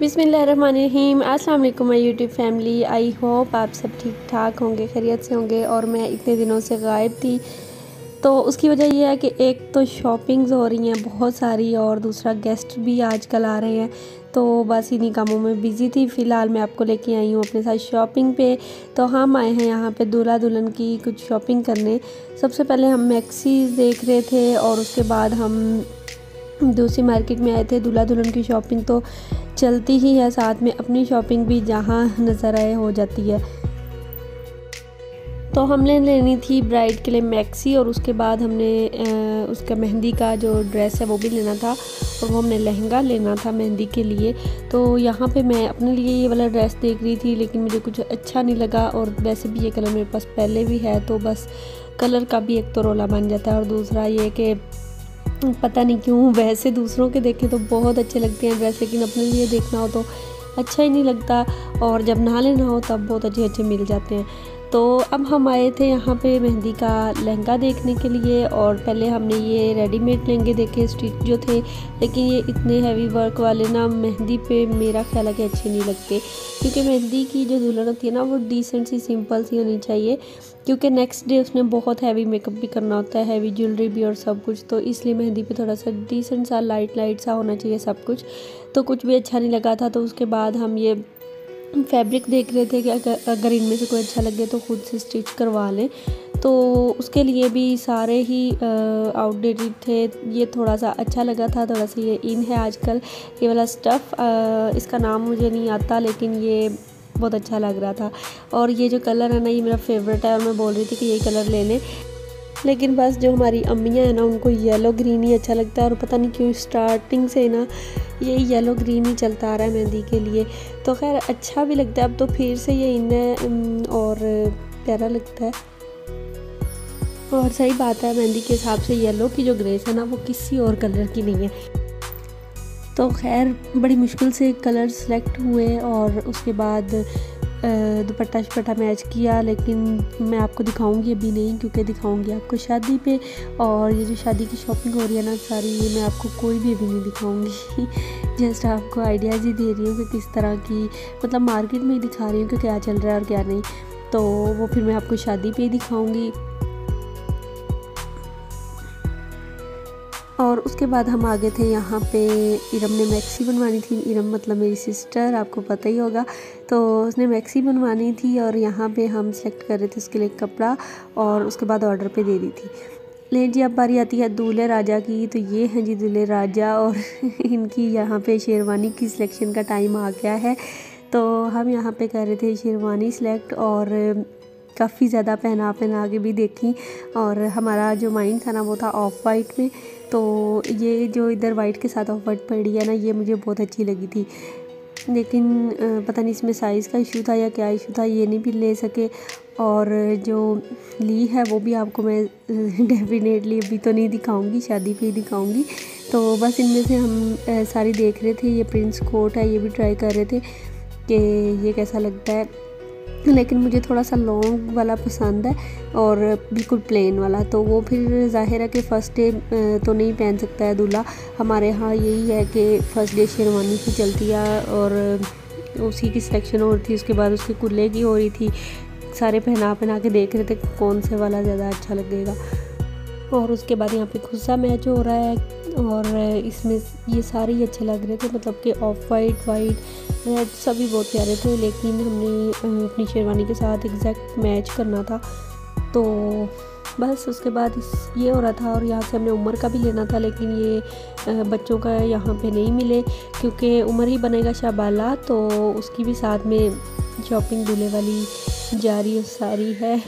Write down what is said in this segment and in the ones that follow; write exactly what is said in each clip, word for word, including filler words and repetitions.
बिस्मिल्लाहिर्रहमानिर्रहीम। अस्सलाम वालेकुम my YouTube family. I hope आप सब ठीक ठाक होंगे, खैरियत से होंगे। और मैं इतने दिनों से गायब थी, तो उसकी वजह यह है कि एक तो शॉपिंग्स हो रही हैं बहुत सारी, और दूसरा गेस्ट भी आजकल आ रहे हैं, तो बस इन्हीं कामों में बिज़ी थी। फ़िलहाल मैं आपको लेके आई हूँ अपने साथ शॉपिंग पे। तो हम आए हैं यहाँ पे दूल्हा दुल्हन की कुछ शॉपिंग करने। सबसे पहले हम मैक्सीज़ देख रहे थे, और उसके बाद हम दूसरी मार्केट में आए थे। दूल्हा दुल्हन की शॉपिंग तो चलती ही है, साथ में अपनी शॉपिंग भी जहाँ नज़र आए हो जाती है। तो हमने लेनी थी ब्राइड के लिए मैक्सी, और उसके बाद हमने आ, उसका मेहंदी का जो ड्रेस है वो भी लेना था, और वो हमने लहंगा लेना था मेहंदी के लिए। तो यहाँ पे मैं अपने लिए ये वाला ड्रेस देख रही थी, लेकिन मुझे कुछ अच्छा नहीं लगा, और वैसे भी ये कलर मेरे पास पहले भी है, तो बस कलर का भी एक तो रोला बन जाता है, और दूसरा ये कि पता नहीं क्यों वैसे दूसरों के देखें तो बहुत अच्छे लगते हैं ड्रेस, लेकिन अपने लिए देखना हो तो अच्छा ही नहीं लगता, और जब नहा लेना हो तब बहुत अच्छे अच्छे मिल जाते हैं। तो अब हम आए थे यहाँ पे मेहंदी का लहंगा देखने के लिए, और पहले हमने ये रेडीमेड लहंगे देखे स्टिच जो थे, लेकिन ये इतने हैवी वर्क वाले ना मेहंदी पे मेरा ख्याल है कि अच्छे नहीं लगते, क्योंकि मेहंदी की जो दुल्हन होती है ना वो डिसेंट सी सिंपल सी होनी चाहिए, क्योंकि नेक्स्ट डे उसने बहुत हैवी मेकअप भी करना होता है, हैवी ज्वेलरी भी और सब कुछ, तो इसलिए मेहंदी पे थोड़ा सा डिसेंट सा लाइट लाइट सा होना चाहिए सब कुछ। तो कुछ भी अच्छा नहीं लगा था। तो उसके बाद हम ये फैब्रिक देख रहे थे कि अगर इनमें से कोई अच्छा लगे तो ख़ुद से स्टिच करवा लें, तो उसके लिए भी सारे ही आउटडेटेड थे। ये थोड़ा सा अच्छा लगा था, थोड़ा सा ये इन है आजकल ये वाला स्टफ़, इसका नाम मुझे नहीं आता, लेकिन ये बहुत अच्छा लग रहा था। और ये जो कलर है ना ये मेरा फेवरेट है, और मैं बोल रही थी कि यही कलर ले लें, लेकिन बस जो हमारी अम्मियाँ हैं ना उनको येलो ग्रीन ही अच्छा लगता है, और पता नहीं क्यों स्टार्टिंग से ना ये येलो ग्रीन ही चलता आ रहा है मेहंदी के लिए। तो खैर अच्छा भी लगता है, अब तो फिर से ये इन है और प्यारा लगता है, और सही बात है मेहंदी के हिसाब से येलो की जो ग्रेस है ना वो किसी और कलर की नहीं है। तो खैर बड़ी मुश्किल से कलर सेलेक्ट हुए, और उसके बाद दुपट्टा शपट्टा मैच किया, लेकिन मैं आपको दिखाऊंगी अभी नहीं, क्योंकि दिखाऊंगी आपको शादी पे। और ये जो शादी की शॉपिंग हो रही है ना सारी, ये मैं आपको कोई भी अभी नहीं दिखाऊंगी, जस्ट आपको आइडियाज़ ही दे रही हूँ कि किस तरह की, मतलब मार्केट में ही दिखा रही हूँ कि क्या चल रहा है और क्या नहीं, तो वो फिर मैं आपको शादी पर ही दिखाऊँगी। और उसके बाद हम आ गए थे यहाँ पे, इरम ने मैक्सी बनवानी थी। इरम मतलब मेरी सिस्टर, आपको पता ही होगा, तो उसने मैक्सी बनवानी थी, और यहाँ पे हम सेलेक्ट कर रहे थे उसके लिए कपड़ा, और उसके बाद ऑर्डर पे दे दी थी। ले जी अब बारी आती है दूल्हे राजा की। तो ये हैं जी दूल्हे राजा, और इनकी यहाँ पे शेरवानी की सिलेक्शन का टाइम आ गया है। तो हम यहाँ पर कर रहे थे शेरवानी सिलेक्ट, और काफ़ी ज़्यादा पहना पहना के भी देखी, और हमारा जो माइंड था ना वो था ऑफ वाइट में। तो ये जो इधर वाइट के साथ ऑफ वाइट पड़ी है ना ये मुझे बहुत अच्छी लगी थी, लेकिन पता नहीं इसमें साइज़ का इशू था या क्या इशू था, ये नहीं भी ले सके। और जो ली है वो भी आपको मैं डेफिनेटली अभी तो नहीं दिखाऊंगी, शादी पे ही दिखाऊंगी। तो बस इनमें से हम सारी देख रहे थे। ये प्रिंस कोट है, ये भी ट्राई कर रहे थे कि ये कैसा लगता है, लेकिन मुझे थोड़ा सा लॉन्ग वाला पसंद है और बिल्कुल प्लेन वाला, तो वो फिर जाहिर है कि फ़र्स्ट डे तो नहीं पहन सकता है दूल्हा। हमारे यहाँ यही है कि फ़र्स्ट डे शेरवानी की चलती है, और उसी की सिलेक्शन हो रही थी, उसके बाद उसके कुल्ले की हो रही थी, सारे पहना पहना के देख रहे थे कौन से वाला ज़्यादा अच्छा लगेगा। और उसके बाद यहाँ पे खुस्सा मैच हो रहा है, और इसमें ये सारे ही अच्छे लग रहे थे, मतलब कि ऑफ वाइट वाइट रेड सभी बहुत प्यारे थे, लेकिन हमने अपनी शेरवानी के साथ एग्जैक्ट मैच करना था। तो बस उसके बाद ये हो रहा था, और यहाँ से हमने उमर का भी लेना था, लेकिन ये बच्चों का यहाँ पे नहीं मिले, क्योंकि उमर ही बनेगा शाबाला, तो उसकी भी साथ में शॉपिंग दूल्हे वाली जारी सारी है।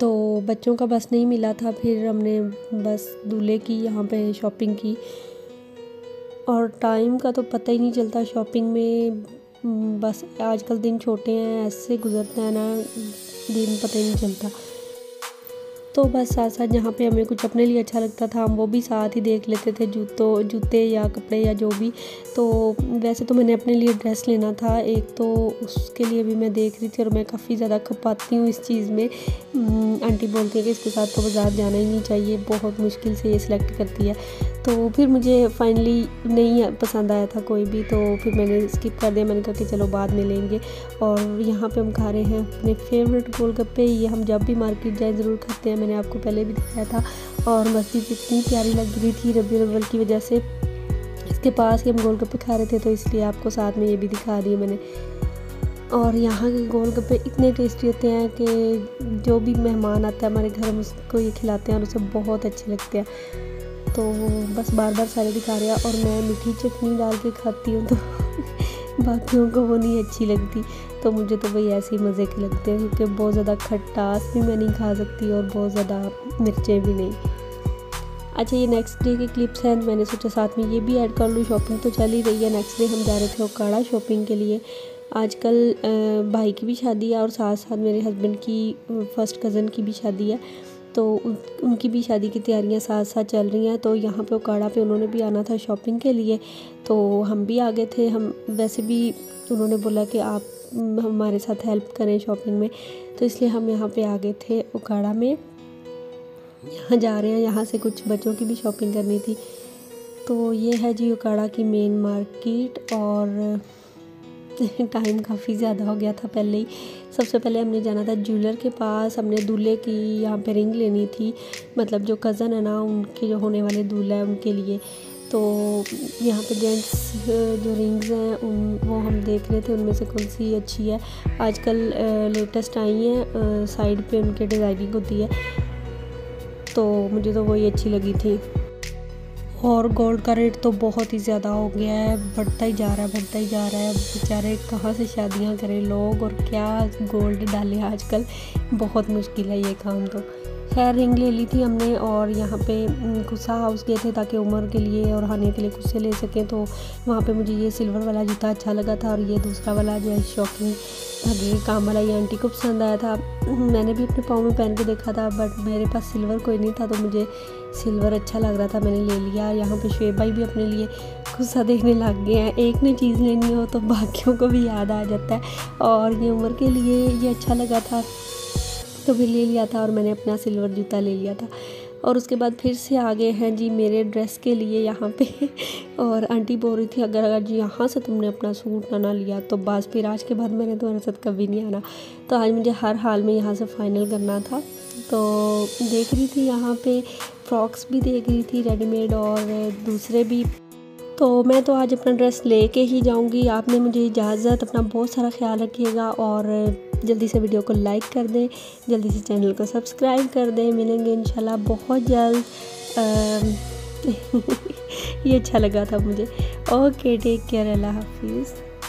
तो बच्चों का बस नहीं मिला था, फिर हमने बस दूल्हे की यहाँ पे शॉपिंग की, और टाइम का तो पता ही नहीं चलता शॉपिंग में, बस आजकल दिन छोटे हैं ऐसे गुजरते हैं ना, दिन पता ही नहीं चलता। तो बस साथ साथ जहाँ पे हमें कुछ अपने लिए अच्छा लगता था हम वो भी साथ ही देख लेते थे, जूतों जूते या कपड़े या जो भी। तो वैसे तो मैंने अपने लिए ड्रेस लेना था एक, तो उसके लिए भी मैं देख रही थी, और मैं काफ़ी ज़्यादा खपाती हूँ इस चीज़ में। आंटी बोलती है कि इसके साथ तो बाज़ार जाना ही नहीं चाहिए, बहुत मुश्किल से ये सिलेक्ट करती है। तो फिर मुझे फाइनली नहीं पसंद आया था कोई भी, तो फिर मैंने स्किप कर दिया। मैंने कहा कि चलो बाद में लेंगे। और यहाँ पे हम खा रहे हैं अपने फेवरेट गोलगप्पे। ये हम जब भी मार्केट जाए ज़रूर खाते हैं, मैंने आपको पहले भी दिखाया था। और मस्जिद इतनी प्यारी लग रही थी रबी अव्वल की वजह से, इसके पास ही हम गोलगप्पे खा रहे थे, तो इसलिए आपको साथ में ये भी दिखा रही है मैंने। और यहाँ के गोलगप्पे इतने टेस्टी होते हैं कि जो भी मेहमान आता है हमारे घर हम उसको ये खिलाते हैं और उसे बहुत अच्छे लगते हैं। तो बस बार बार सारे दिखा रहे हैं। और मैं मीठी चटनी डाल के खाती हूँ, तो बाकियों को वो नहीं अच्छी लगती, तो मुझे तो भाई ऐसे ही मज़े के लगते हैं, क्योंकि बहुत ज़्यादा खट्टास भी मैं नहीं खा सकती और बहुत ज़्यादा मिर्चें भी नहीं। अच्छा, ये नेक्स्ट डे के क्लिप्स हैं, मैंने सोचा साथ में ये भी ऐड कर लूँ। शॉपिंग तो चल ही रही है। नेक्स्ट डे हम जा रहे थे ओकाड़ा शॉपिंग के लिए। आजकल भाई की भी शादी है और साथ साथ मेरे हस्बैंड की फ़र्स्ट कज़न की भी शादी है, तो उन, उनकी भी शादी की तैयारियां साथ साथ चल रही हैं। तो यहाँ पे ओकाड़ा पे उन्होंने भी आना था शॉपिंग के लिए, तो हम भी आ गए थे। हम वैसे भी उन्होंने बोला कि आप हमारे साथ हेल्प करें शॉपिंग में, तो इसलिए हम यहाँ पे आ गए थे ओकाड़ा में। यहाँ जा रहे हैं, यहाँ से कुछ बच्चों की भी शॉपिंग करनी थी। तो ये है जी ओकाड़ा की मेन मार्केट। और टाइम काफ़ी ज़्यादा हो गया था पहले ही। सबसे पहले हमने जाना था ज्वेलर के पास, हमने दूल्हे की यहाँ पे रिंग लेनी थी, मतलब जो कज़न है ना उनके जो होने वाले दूल्हा है उनके लिए। तो यहाँ पे जेंट्स जो रिंग्स हैं उन वो हम देख रहे थे उनमें से कौन सी अच्छी है। आजकल लेटेस्ट आई हैं, साइड पे उनके डिज़ाइनिंग होती है, तो मुझे तो वही अच्छी लगी थी। और गोल्ड का रेट तो बहुत ही ज़्यादा हो गया है, बढ़ता ही जा रहा है बढ़ता ही जा रहा है। बेचारे कहाँ से शादियाँ करें लोग और क्या गोल्ड डाले, आजकल बहुत मुश्किल है ये काम। तो खैर रिंग ले ली थी हमने। और यहाँ पे खुस्सा हाउस गए थे ताकि उमर के लिए और हाने के लिए खुस्से ले सकें। तो वहाँ पे मुझे ये सिल्वर वाला जूता अच्छा लगा था, और ये दूसरा वाला जो है शौकीन धागे काम वाला ये आंटी को पसंद आया था। मैंने भी अपने पाँव में पहन के देखा था, बट मेरे पास सिल्वर कोई नहीं था, तो मुझे सिल्वर अच्छा लग रहा था, मैंने ले लिया। यहाँ पर शुएब भाई भी अपने लिए खुस्सा देखने लग गए हैं। एक ने चीज़ लेनी हो तो बाकियों को भी याद आ जाता है, और ये उमर के लिए ये अच्छा लगा था तो भी ले लिया था, और मैंने अपना सिल्वर जूता ले लिया था। और उसके बाद फिर से आ गए हैं जी मेरे ड्रेस के लिए यहाँ पे। और आंटी बोल रही थी अगर अगर जी यहाँ से तुमने अपना सूट ना ना लिया तो बस फिर आज के बाद मैंने तुम्हारे साथ कभी नहीं आना। तो आज मुझे हर हाल में यहाँ से फ़ाइनल करना था। तो देख रही थी यहाँ पे फ्रॉक्स भी देख रही थी रेडीमेड और दूसरे भी। तो मैं तो आज अपना ड्रेस ले कर ही जाऊँगी। आपने मुझे इजाज़त, अपना बहुत सारा ख्याल रखिएगा, और जल्दी से वीडियो को लाइक कर दें, जल्दी से चैनल को सब्सक्राइब कर दें। मिलेंगे इंशाल्लाह बहुत जल्द। ये अच्छा लगा था मुझे। ओके, टेक केयर, अल्लाह हाफिज़।